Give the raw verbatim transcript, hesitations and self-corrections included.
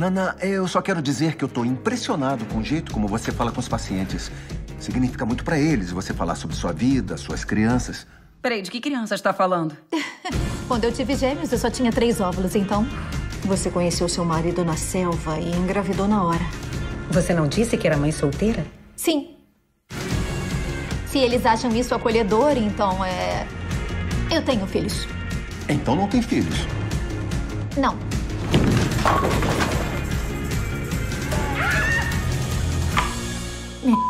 Nana, eu só quero dizer que eu tô impressionado com o jeito como você fala com os pacientes. Significa muito pra eles você falar sobre sua vida, suas crianças. Peraí, de que criança está falando? Quando eu tive gêmeos, eu só tinha três óvulos, então... Você conheceu seu marido na selva e engravidou na hora. Você não disse que era mãe solteira? Sim. Se eles acham isso acolhedor, então é... Eu tenho filhos. Então não tem filhos? Não. Ah!